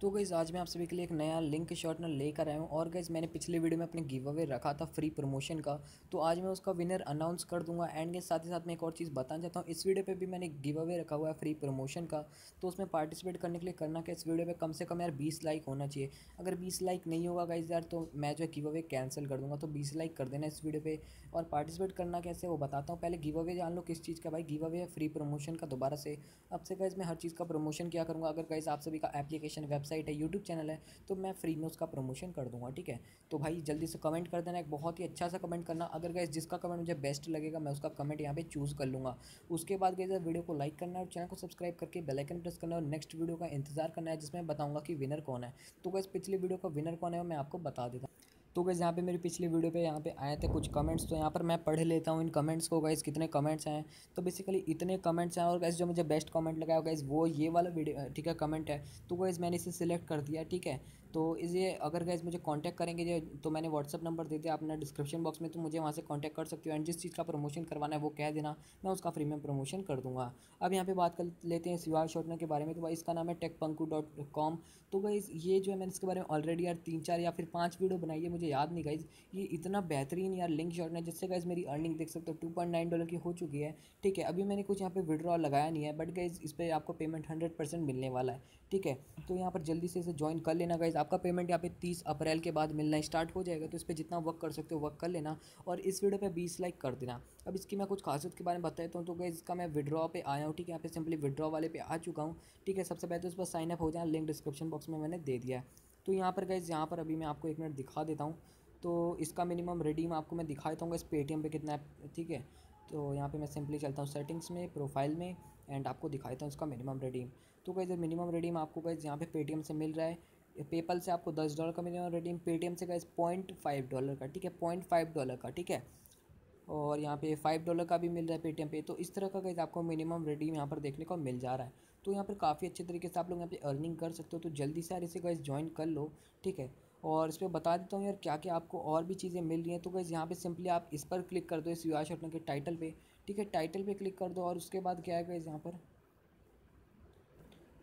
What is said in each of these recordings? तो गाइस आज मैं आप सभी के लिए एक नया लिंक शॉर्टनर लेकर आया हूँ। और गाइस मैंने पिछले वीडियो में अपने गिव अवे रखा था फ्री प्रमोशन का, तो आज मैं उसका विनर अनाउंस कर दूंगा। एंड के साथ ही साथ मैं एक और चीज़ बताना चाहता हूँ, इस वीडियो पे भी मैंने गिव अवे रखा हुआ है फ्री प्रमोशन का, तो उसमें पार्टिसिपेट करने के लिए करना क्या, इस वीडियो पर कम से कम यार 20 लाइक होना चाहिए। अगर 20 लाइक नहीं होगा गाइस यार तो मैं जो है गिव अवे कैंसिल कर दूँगा, तो 20 लाइक कर देना इस वीडियो पर। और पार्टिसिपेट करना कैसे वो बताता हूँ, पहले गिव अवे जान लो किस चीज़ का। भाई गिव अवे है फ्री प्रमोशन का, दोबारा से अब से गाइस मैं हर चीज़ का प्रमोशन किया करूँगा। अगर गाइस आप सभी का एप्लीकेशन साइट है, यूट्यूब चैनल है, तो मैं फ्री में उसका प्रमोशन कर दूंगा। ठीक है, तो भाई जल्दी से कमेंट कर देना, एक बहुत ही अच्छा सा कमेंट करना। अगर गाइस जिसका कमेंट मुझे बेस्ट लगेगा मैं उसका कमेंट यहाँ पे चूज़ कर लूँगा। उसके बाद गाइस वीडियो को लाइक करना और चैनल को सब्सक्राइब करके बेल आइकन प्रेस करना और नेक्स्ट वीडियो का इंतजार करना है जिसमें बताऊँगा कि विनर कौन है। तो गाइस पिछली वीडियो का विनर कौन है मैं आपको बता देता हूँ। तो गाइस यहाँ पे मेरी पिछली वीडियो पे यहाँ पे आए थे कुछ कमेंट्स, तो यहाँ पर मैं पढ़ लेता हूँ इन कमेंट्स को। गाइस कितने कमेंट्स हैं, तो बेसिकली इतने कमेंट्स हैं। और गाइस जो मुझे बेस्ट कमेंट लगा गाइस वो ये वाला वीडियो ठीक है कमेंट है, तो गाइस मैंने इसे सिलेक्ट कर दिया। ठीक है, तो इसे अगर गाइस मुझे कॉन्टैक्ट करेंगे तो मैंने व्हाट्सअप नंबर दे दिया आपने डिस्क्रिप्शन बॉक्स में, तो मुझे वहाँ से कॉन्टैक्ट कर सकते हो। एंड जिस चीज़ का प्रमोशन करवाना है वो कह देना, मैं उसका फ्री में प्रमोशन कर दूँगा। अब यहाँ पर बात कर लेते हैं सिवाय शॉर्टनर के बारे में, तो भाई इसका नाम है techpanku.com। तो गाइस ये जो है मैंने इसके बारे में ऑलरेडी यार 3, 4 या फिर 5 वीडियो बनाई है, मुझे याद नहीं गाइज। ये इतना बेहतरीन यार लिंक शॉर्टनर है जिससे गाइज मेरी अर्निंग देख सकते हो $2.9 की हो चुकी है। ठीक है, अभी मैंने कुछ यहाँ पे विड्रॉ लगाया नहीं है, बट गाइज इस पर आपको पेमेंट 100% मिलने वाला है। ठीक है, तो यहाँ पर जल्दी से इसे ज्वाइन कर लेना गाइज। आपका पेमेंट यहाँ पे 30 अप्रैल के बाद मिलना स्टार्ट हो जाएगा, तो इस पर जितना वर्क कर सकते हो वर्क कर लेना। और इस वीडियो पर 20 लाइक कर देना। अब इसकी मैं कुछ खासियत के बारे में बता देता हूँ। तो गाइज इसका मैं विड्रॉ पे आया हूँ। ठीक है, यहाँ पे सिंपली विड्रॉ वाले पे आ चुका हूँ। ठीक है, सबसे पहले तो इस पर साइन अप हो जाए, लिंक डिस्क्रिप्शन बॉक्स में मैंने दे दिया है। तो यहाँ पर गाइज यहाँ पर अभी मैं आपको 1 मिनट दिखा देता हूँ। तो इसका मिनिमम रिडीम आपको मैं दिखा देता हूँ इस पेटीएम पे कितना है। ठीक है, तो यहाँ पे मैं सिंपली चलता हूँ सेटिंग्स में, प्रोफाइल में, एंड आपको दिखा देता हूँ इसका मिनिमम रिडीम। तो गाइज मिनिमम रिडीम आपको गाइज यहाँ पे पेटीएम से मिल रहा है। पेपल से आपको $10 का मिनिमम रिडीम, पेटीएम से गाइज $0.5 का। ठीक है, $0.5 का। ठीक है, और यहाँ पे $5 का भी मिल रहा है पेटीएम पे। तो इस तरह का गाइस आपको मिनिमम रिडीम यहाँ पर देखने को मिल जा रहा है। तो यहाँ पर काफ़ी अच्छे तरीके से आप लोग यहाँ पे अर्निंग कर सकते हो। तो जल्दी से यार इसे गाइस ज्वाइन कर लो। ठीक है, और इस पर बता देता हूँ यार क्या क्या आपको और भी चीज़ें मिल रही हैं। तो गाइस यहाँ पे सिंपली आप इस पर क्लिक कर दो, इस यूआर शॉर्टनर के टाइटल पर। ठीक है, टाइटल पर क्लिक कर दो, और उसके बाद क्या है गाइस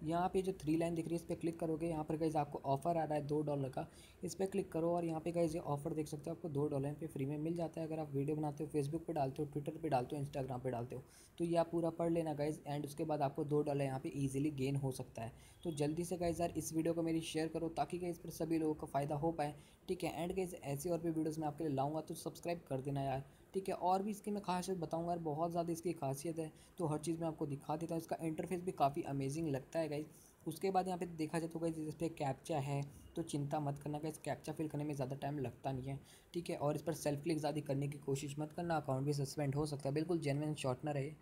यहाँ पे जो 3 लाइन दिख रही है इस पर क्लिक करोगे। यहाँ पर गाइज आपको ऑफ़र आ रहा है $2 का, इस पर क्लिक करो। और यहाँ पे गाइज ये ऑफ़र देख सकते हो, आपको $2 पे फ्री में मिल जाता है अगर आप वीडियो बनाते हो, फेसबुक पे डालते हो, ट्विटर पे डालते हो, इंस्टाग्राम पे डालते हो। तो ये आप पूरा पढ़ लेना गाइज, एंड उसके बाद आपको $2 यहाँ पे ईजिली गेन हो सकता है। तो जल्दी से गाइज यार इस वीडियो को मेरी शेयर करो ताकि गाइज पर सभी लोगों का फ़ायदा हो पाए। ठीक है, एंड गाइज ऐसी और भी वीडियोज़ मैं आपके लिए लाऊँगा, तो सब्सक्राइब कर देना यार। ठीक है, और भी इसकी मैं खासियत बताऊँगा यार, बहुत ज़्यादा इसकी खासियत है, तो हर चीज़ मैं आपको दिखा देता हूँ। इसका इंटरफेस भी काफ़ी अमेजिंग लगता है गाइज। उसके बाद यहाँ पे देखा जाए तो गाइज इस पर कैप्चा है, तो चिंता मत करना गाइज, कैप्चा फिल करने में ज़्यादा टाइम लगता नहीं है। ठीक है, और इस पर सेल्फ क्लिक ज़्यादा करने की कोशिश मत करना, अकाउंट भी सस्पेंड हो सकता है। बिल्कुल जेन्युइन शॉर्टनर है।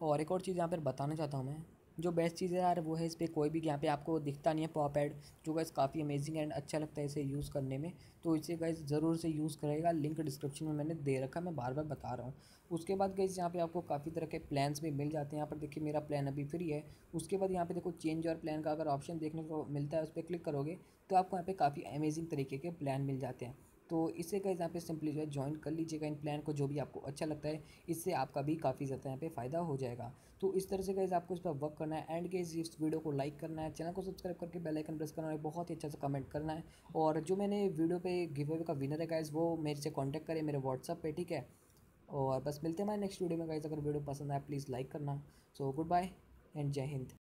और एक और चीज़ यहाँ पर बताना चाहता हूँ मैं, जो बेस्ट चीज़ है यार वो है इस पर कोई भी यहाँ पे आपको दिखता नहीं है पॉप ऐड, जो गाइस काफ़ी अमेजिंग एंड अच्छा लगता है इसे यूज़ करने में। तो इसे गाइस ज़रूर से यूज़ करेगा, लिंक डिस्क्रिप्शन में मैंने दे रखा, मैं बार बार बता रहा हूँ। उसके बाद गाइस यहाँ पे आपको काफ़ी तरह के प्लान्स भी मिल जाते हैं। यहाँ पर देखिए मेरा प्लान अभी फ्री है। उसके बाद यहाँ पर देखो चेंज और प्लान का अगर ऑप्शन देखने को मिलता है, उस पर क्लिक करोगे तो आपको यहाँ पर काफ़ी अमेजिंग तरीके के प्लान मिल जाते हैं। तो इसे गाइस यहाँ पे सिंपली जो है ज्वाइन कर लीजिएगा इन प्लान को, जो भी आपको अच्छा लगता है, इससे आपका भी काफ़ी ज़्यादा यहाँ पे फ़ायदा हो जाएगा। तो इस तरह से गाइस आपको इस पर वर्क करना है। एंड गाइस इस वीडियो को लाइक करना है, चैनल को सब्सक्राइब करके बेल आइकन प्रेस करना है, बहुत ही अच्छा सा कमेंट करना है। और जो मैंने वीडियो पे गिव अवे का विनर है गाइस वो मेरे से कॉन्टैक्ट करें मेरे व्हाट्सअप पर। ठीक है, और बस मिलते हैं हमारे नेक्स्ट वीडियो में गाइस। अगर वीडियो पसंद आए प्लीज़ लाइक करना। सो गुड बाय एंड जय हिंद।